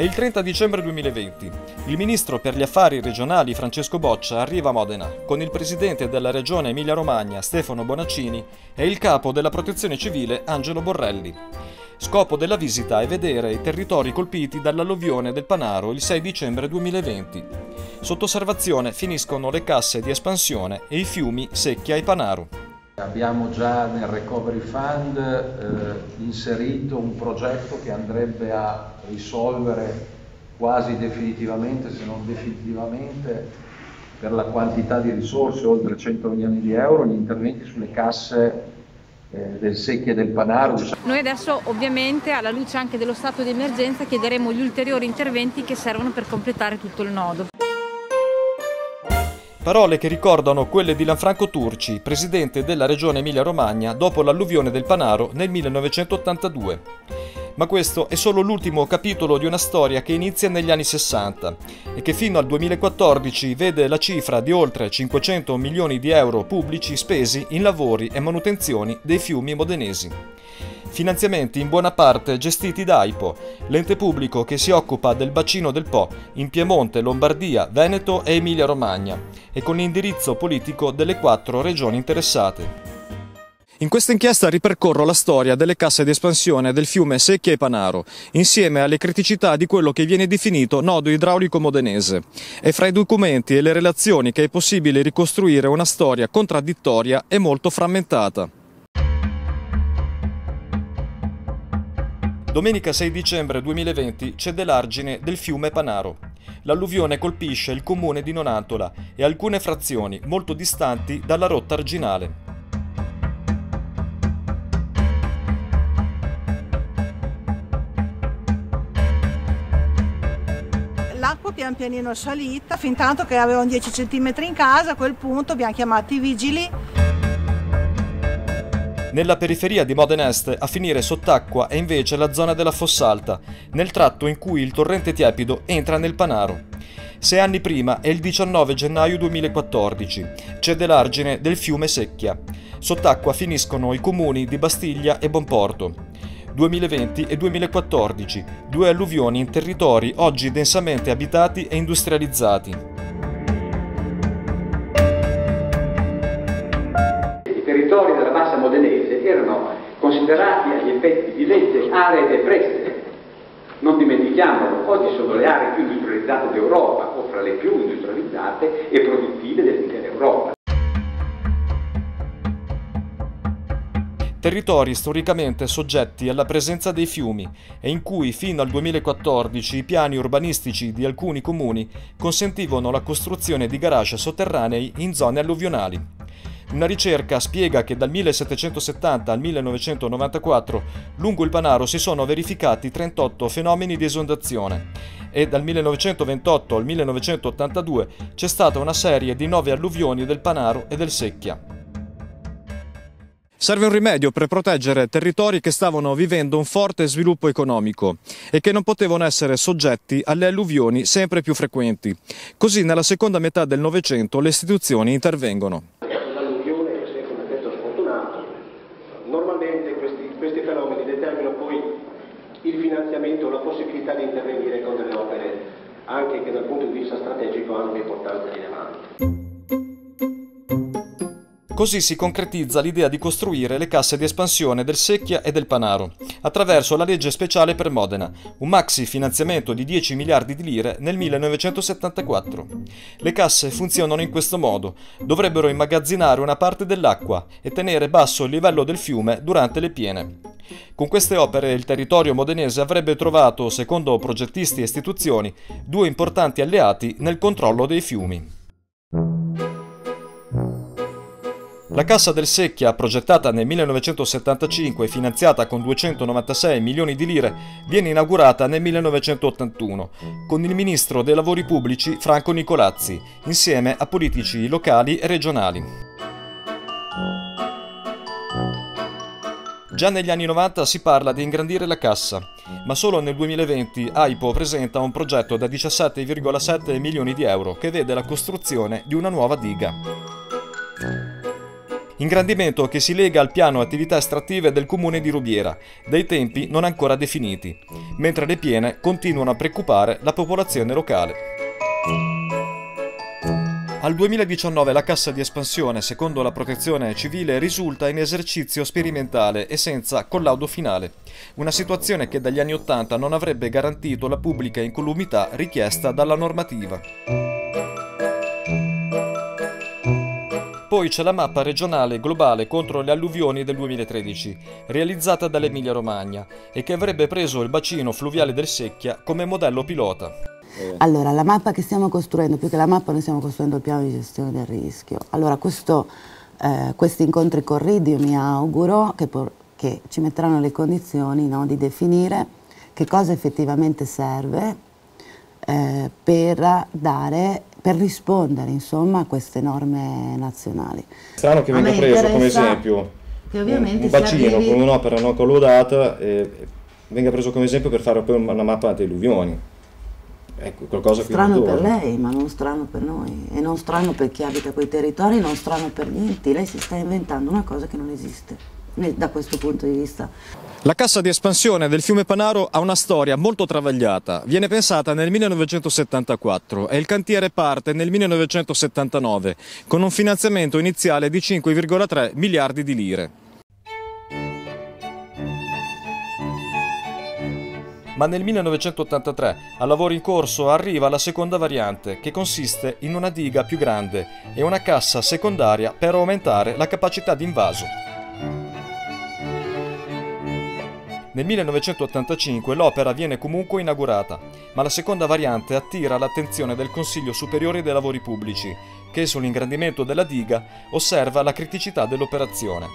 È il 30 dicembre 2020. Il ministro per gli affari regionali Francesco Boccia arriva a Modena con il presidente della regione Emilia-Romagna Stefano Bonaccini e il capo della protezione civile Angelo Borrelli. Scopo della visita è vedere i territori colpiti dall'alluvione del Panaro il 6 dicembre 2020. Sotto osservazione finiscono le casse di espansione e i fiumi Secchia e Panaro. Abbiamo già nel Recovery Fund inserito un progetto che andrebbe a risolvere quasi definitivamente, se non definitivamente, per la quantità di risorse, oltre 100 milioni di euro, gli interventi sulle casse del Secchia e del Panaro. Noi adesso, ovviamente, alla luce anche dello stato di emergenza, chiederemo gli ulteriori interventi che servono per completare tutto il nodo. Parole che ricordano quelle di Lanfranco Turci, presidente della regione Emilia-Romagna dopo l'alluvione del Panaro nel 1982. Ma questo è solo l'ultimo capitolo di una storia che inizia negli anni 60 e che fino al 2014 vede la cifra di oltre 500 milioni di euro pubblici spesi in lavori e manutenzioni dei fiumi modenesi. Finanziamenti in buona parte gestiti da Aipo, l'ente pubblico che si occupa del bacino del Po in Piemonte, Lombardia, Veneto e Emilia-Romagna, e con l'indirizzo politico delle 4 regioni interessate. In questa inchiesta ripercorro la storia delle casse di espansione del fiume Secchia e Panaro, insieme alle criticità di quello che viene definito nodo idraulico modenese. È fra i documenti e le relazioni che è possibile ricostruire una storia contraddittoria e molto frammentata. Domenica 6 dicembre 2020 cede l'argine del fiume Panaro. L'alluvione colpisce il comune di Nonantola e alcune frazioni molto distanti dalla rotta arginale. L'acqua pian pianino è salita, fin tanto che avevano 10 cm in casa, a quel punto abbiamo chiamato i vigili. Nella periferia di Modena Est a finire sott'acqua è invece la zona della Fossalta, nel tratto in cui il torrente tiepido entra nel Panaro. 6 anni prima è il 19 gennaio 2014, cede l'argine del fiume Secchia. Sott'acqua finiscono i comuni di Bastiglia e Bomporto. 2020 e 2014, 2 alluvioni in territori oggi densamente abitati e industrializzati. Della massa modenese erano considerati agli effetti di legge aree depresse, non dimentichiamolo, oggi sono le aree più industrializzate d'Europa o fra le più industrializzate e produttive dell'intera Europa. Territori storicamente soggetti alla presenza dei fiumi e in cui fino al 2014 i piani urbanistici di alcuni comuni consentivano la costruzione di garage sotterranei in zone alluvionali. Una ricerca spiega che dal 1770 al 1994 lungo il Panaro si sono verificati 38 fenomeni di esondazione e dal 1928 al 1982 c'è stata una serie di 9 alluvioni del Panaro e del Secchia. Serve un rimedio per proteggere territori che stavano vivendo un forte sviluppo economico e che non potevano essere soggetti alle alluvioni sempre più frequenti. Così nella seconda metà del Novecento le istituzioni intervengono. L'alluvione è sempre un effetto sfortunato. Normalmente questi fenomeni determinano poi il finanziamento, la possibilità di intervenire con delle opere anche che dal punto di vista strategico hanno un'importanza rilevante. Così si concretizza l'idea di costruire le casse di espansione del Secchia e del Panaro, attraverso la legge speciale per Modena, un maxi finanziamento di 10 miliardi di lire nel 1974. Le casse funzionano in questo modo, dovrebbero immagazzinare una parte dell'acqua e tenere basso il livello del fiume durante le piene. Con queste opere il territorio modenese avrebbe trovato, secondo progettisti e istituzioni, 2 importanti alleati nel controllo dei fiumi. La cassa del Secchia, progettata nel 1975 e finanziata con 296 milioni di lire, viene inaugurata nel 1981 con il ministro dei Lavori Pubblici Franco Nicolazzi, insieme a politici locali e regionali. Già negli anni 90 si parla di ingrandire la cassa, ma solo nel 2020 Aipo presenta un progetto da 17,7 milioni di euro che vede la costruzione di una nuova diga. ingrandimento che si lega al piano attività estrattive del comune di Rubiera, dei tempi non ancora definiti, mentre le piene continuano a preoccupare la popolazione locale. Al 2019 la cassa di espansione, secondo la Protezione Civile, risulta in esercizio sperimentale e senza collaudo finale, una situazione che dagli anni '80 non avrebbe garantito la pubblica incolumità richiesta dalla normativa. Poi c'è la mappa regionale globale contro le alluvioni del 2013, realizzata dall'Emilia-Romagna e che avrebbe preso il bacino fluviale del Secchia come modello pilota. Allora, la mappa che stiamo costruendo, più che la mappa noi stiamo costruendo il piano di gestione del rischio. Allora, questi incontri con RID io mi auguro che ci metteranno le condizioni, no, di definire che cosa effettivamente serve per rispondere, insomma, a queste norme nazionali. Strano che venga preso come esempio un bacino con un'opera non collaudata, venga preso come esempio per fare poi una mappa delle alluvioni. Ecco, qualcosa strano per lei, ma non strano per noi, e non strano per chi abita quei territori, non strano per niente. Lei si sta inventando una cosa che non esiste da questo punto di vista. La cassa di espansione del fiume Panaro ha una storia molto travagliata. Viene pensata nel 1974 e il cantiere parte nel 1979 con un finanziamento iniziale di 5,3 miliardi di lire. Ma nel 1983, al lavoro in corso, arriva la seconda variante, che consiste in una diga più grande e una cassa secondaria per aumentare la capacità di invaso. Nel 1985 l'opera viene comunque inaugurata, ma la seconda variante attira l'attenzione del Consiglio Superiore dei Lavori Pubblici, che sull'ingrandimento della diga osserva la criticità dell'operazione.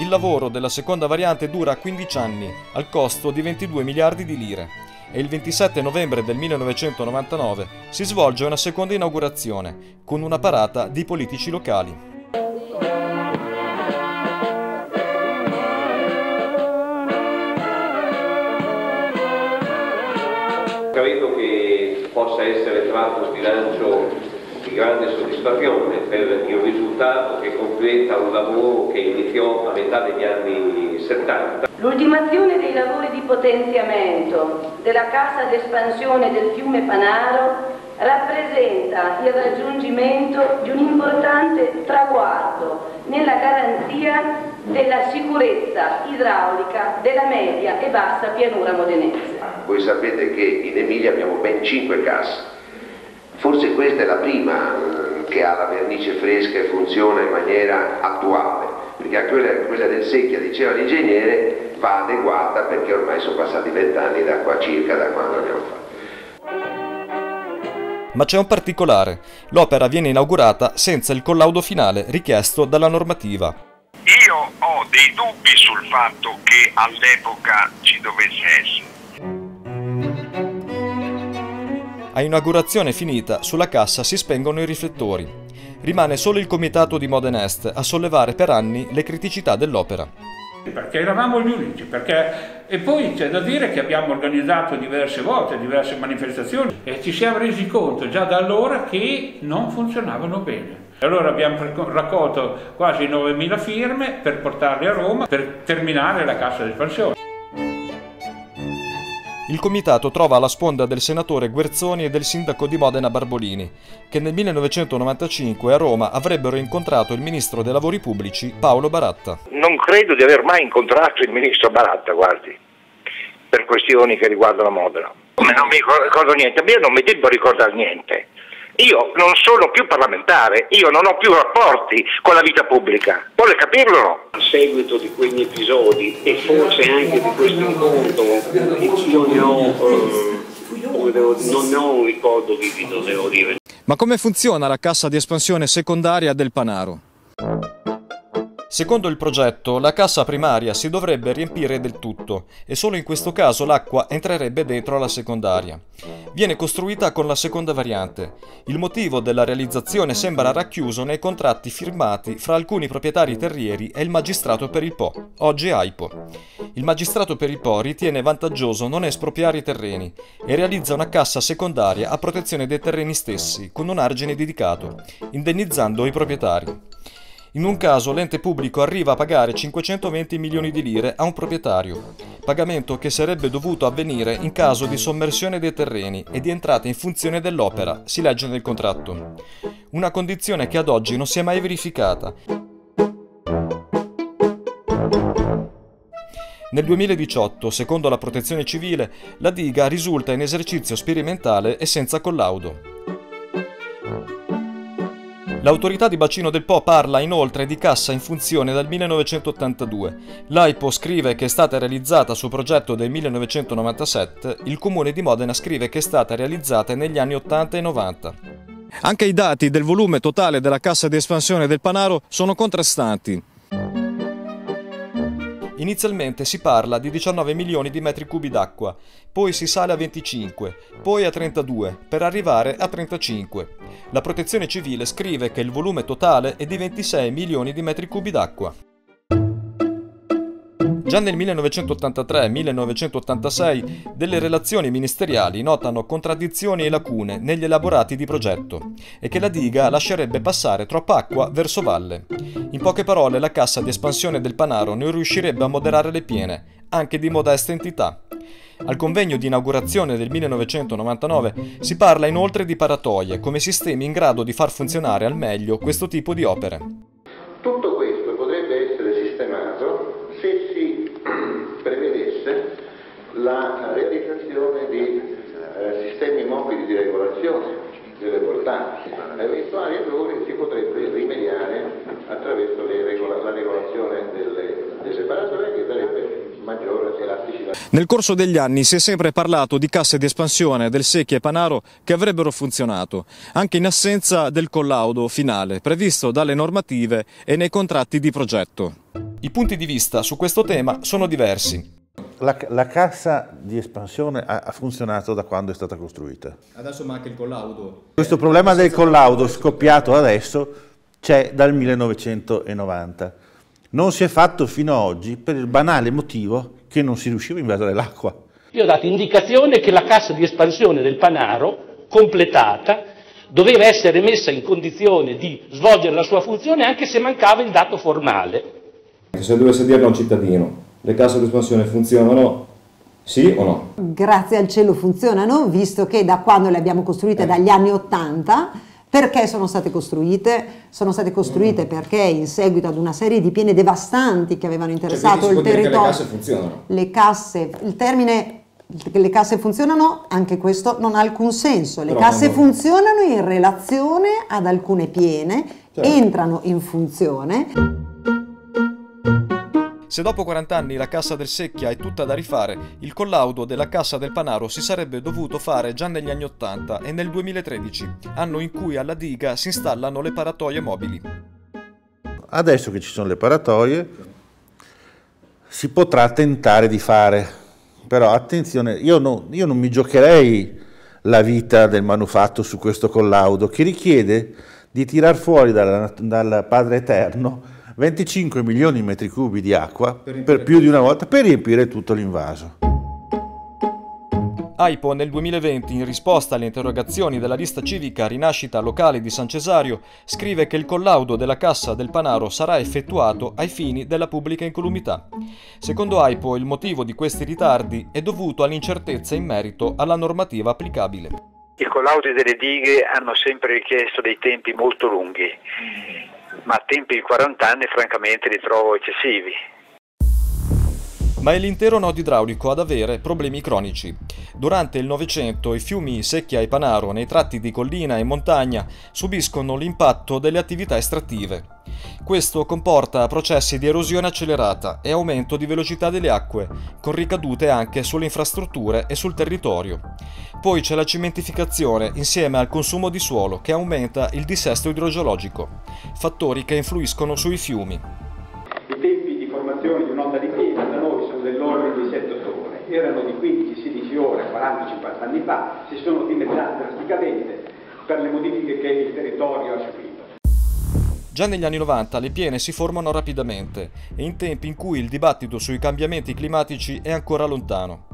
Il lavoro della seconda variante dura 15 anni, al costo di 22 miliardi di lire, e il 27 novembre del 1999 si svolge una seconda inaugurazione, con una parata di politici locali. Credo che possa essere tratto un bilancio di grande soddisfazione per il risultato che completa un lavoro che iniziò a metà degli anni '70. L'ultimazione dei lavori di potenziamento della cassa d'espansione del fiume Panaro rappresenta il raggiungimento di un importante traguardo nella garanzia della sicurezza idraulica della media e bassa pianura modenese. Voi sapete che in Emilia abbiamo ben 5 casse, forse questa è la prima che ha la vernice fresca e funziona in maniera attuale, perché quella del Secchia, diceva l'ingegnere, va adeguata perché ormai sono passati 20 anni da qua, circa da quando abbiamo fatto. Ma c'è un particolare: l'opera viene inaugurata senza il collaudo finale richiesto dalla normativa. Io ho dei dubbi sul fatto che all'epoca ci dovesse essere. A inaugurazione finita, sulla cassa si spengono i riflettori. Rimane solo il comitato di Modena Est a sollevare per anni le criticità dell'opera. Perché eravamo gli unici, e poi c'è da dire che abbiamo organizzato diverse volte, diverse manifestazioni, e ci siamo resi conto già da allora che non funzionavano bene. Allora abbiamo raccolto quasi 9.000 firme per portarle a Roma per terminare la cassa di espansione. Il comitato trova la sponda del senatore Guerzoni e del sindaco di Modena Barbolini, che nel 1995 a Roma avrebbero incontrato il ministro dei lavori pubblici Paolo Baratta. Non credo di aver mai incontrato il ministro Baratta, guardi, per questioni che riguardano Modena. Come non mi ricordo niente, io non mi devo ricordare niente. Io non sono più parlamentare, io non ho più rapporti con la vita pubblica, vuole capirlo o no? A seguito di quegli episodi e forse anche di questo incontro, io non ne ho un ricordo vivido, devo dire. Ma come funziona la cassa di espansione secondaria del Panaro? Secondo il progetto, la cassa primaria si dovrebbe riempire del tutto e solo in questo caso l'acqua entrerebbe dentro alla secondaria. Viene costruita con la seconda variante. Il motivo della realizzazione sembra racchiuso nei contratti firmati fra alcuni proprietari terrieri e il magistrato per il Po, oggi Aipo. Il magistrato per il Po ritiene vantaggioso non espropriare i terreni e realizza una cassa secondaria a protezione dei terreni stessi con un argine dedicato, indennizzando i proprietari. In un caso l'ente pubblico arriva a pagare 520 milioni di lire a un proprietario, pagamento che sarebbe dovuto avvenire in caso di sommersione dei terreni e di entrata in funzione dell'opera, si legge nel contratto. Una condizione che ad oggi non si è mai verificata. Nel 2018, secondo la Protezione Civile, la diga risulta in esercizio sperimentale e senza collaudo. L'autorità di bacino del Po parla inoltre di cassa in funzione dal 1982. L'Aipo scrive che è stata realizzata su progetto del 1997, il Comune di Modena scrive che è stata realizzata negli anni 80 e 90. Anche i dati del volume totale della cassa di espansione del Panaro sono contrastanti. Inizialmente si parla di 19 milioni di metri cubi d'acqua, poi si sale a 25, poi a 32, per arrivare a 35. La Protezione Civile scrive che il volume totale è di 26 milioni di metri cubi d'acqua. Già nel 1983-1986 delle relazioni ministeriali notano contraddizioni e lacune negli elaborati di progetto e che la diga lascerebbe passare troppa acqua verso valle. In poche parole la cassa di espansione del Panaro non riuscirebbe a moderare le piene, anche di modesta entità. Al convegno di inaugurazione del 1999 si parla inoltre di paratoie come sistemi in grado di far funzionare al meglio questo tipo di opere. Tutto questo potrebbe essere sistemato se si prevedesse la realizzazione di sistemi mobili di regolazione delle portate. Eventuali errori si potrebbe rimediare attraverso la regolazione delle separatorie che darebbe maggiore elasticità. Nel corso degli anni si è sempre parlato di casse di espansione del Secchia e Panaro che avrebbero funzionato, anche in assenza del collaudo finale previsto dalle normative e nei contratti di progetto. I punti di vista su questo tema sono diversi. La cassa di espansione ha funzionato da quando è stata costruita. Adesso manca il collaudo. Questo problema del collaudo scoppiato adesso c'è dal 1990. Non si è fatto fino ad oggi per il banale motivo che non si riusciva a invasare l'acqua. Io ho dato indicazione che la cassa di espansione del Panaro, completata, doveva essere messa in condizione di svolgere la sua funzione anche se mancava il dato formale. Se dovesse dirlo a un cittadino, le casse di espansione funzionano, sì o no? Grazie al cielo funzionano, visto che da quando le abbiamo costruite, dagli anni 80, perché sono state costruite? Sono state costruite perché in seguito ad una serie di piene devastanti che avevano interessato il territorio. Le casse funzionano. Le casse, il termine le casse funzionano, anche questo non ha alcun senso. Le casse funzionano in relazione ad alcune piene, entrano in funzione. Se dopo 40 anni la cassa del Secchia è tutta da rifare, il collaudo della cassa del Panaro si sarebbe dovuto fare già negli anni 80 e nel 2013, anno in cui alla diga si installano le paratoie mobili. Adesso che ci sono le paratoie si potrà tentare di fare, però attenzione, io non mi giocherei la vita del manufatto su questo collaudo che richiede di tirar fuori dal Padre Eterno 25 milioni di metri cubi di acqua per più di una volta per riempire tutto l'invaso. Aipo nel 2020, in risposta alle interrogazioni della lista civica Rinascita Locale di San Cesario, scrive che il collaudo della cassa del Panaro sarà effettuato ai fini della pubblica incolumità. Secondo Aipo, il motivo di questi ritardi è dovuto all'incertezza in merito alla normativa applicabile. I collaudi delle dighe hanno sempre richiesto dei tempi molto lunghi. Ma a tempi di 40 anni francamente li trovo eccessivi. Ma è l'intero nodo idraulico ad avere problemi cronici. Durante il Novecento i fiumi Secchia e Panaro nei tratti di collina e montagna subiscono l'impatto delle attività estrattive. Questo comporta processi di erosione accelerata e aumento di velocità delle acque, con ricadute anche sulle infrastrutture e sul territorio. Poi c'è la cementificazione insieme al consumo di suolo che aumenta il dissesto idrogeologico, fattori che influiscono sui fiumi. I tempi di formazione di un'onda di piena da noi sono dell'ordine di 7 ore, erano di 15-16 ore 40-50 anni fa, si sono dimezzati drasticamente per le modifiche che il territorio ha subito. Già negli anni 90 le piene si formano rapidamente e in tempi in cui il dibattito sui cambiamenti climatici è ancora lontano.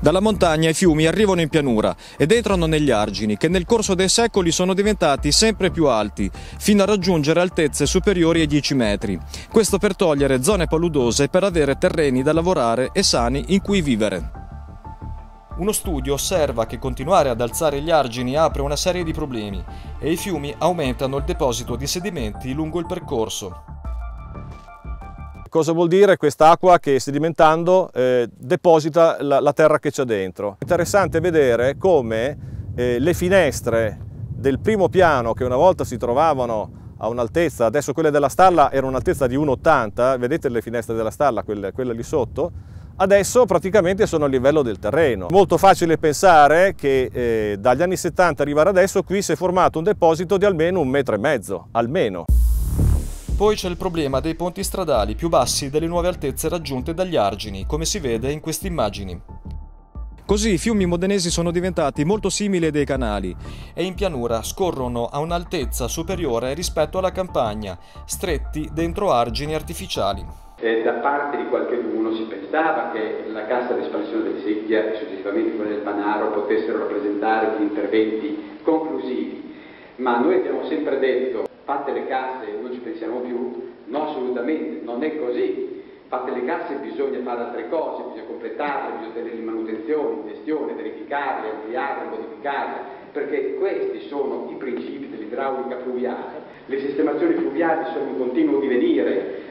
Dalla montagna i fiumi arrivano in pianura ed entrano negli argini che nel corso dei secoli sono diventati sempre più alti, fino a raggiungere altezze superiori ai 10 metri. Questo per togliere zone paludose e per avere terreni da lavorare e sani in cui vivere. Uno studio osserva che continuare ad alzare gli argini apre una serie di problemi e i fiumi aumentano il deposito di sedimenti lungo il percorso. Cosa vuol dire quest'acqua che sedimentando deposita la terra che c'è dentro? Interessante vedere come le finestre del primo piano che una volta si trovavano a un'altezza, adesso quelle della stalla erano un'altezza di 1,80, vedete le finestre della stalla, quelle lì sotto? Adesso praticamente sono a livello del terreno. Molto facile pensare che dagli anni 70 arrivare adesso qui si è formato un deposito di almeno 1,5 metri, almeno. Poi c'è il problema dei ponti stradali più bassi delle nuove altezze raggiunte dagli argini, come si vede in queste immagini. Così i fiumi modenesi sono diventati molto simili dei canali e in pianura scorrono a un'altezza superiore rispetto alla campagna, stretti dentro argini artificiali. Da parte di qualcuno si pensava che la cassa di espansione del Secchia e successivamente quella del Panaro potessero rappresentare gli interventi conclusivi, ma noi abbiamo sempre detto, fatte le casse non ci pensiamo più, no assolutamente, non è così, fatte le casse bisogna fare altre cose, bisogna completarle, bisogna tenere in manutenzione, in gestione, verificarle, ampliarle, modificarle, perché questi sono i principi dell'idraulica fluviale, le sistemazioni fluviali sono in continuo divenire.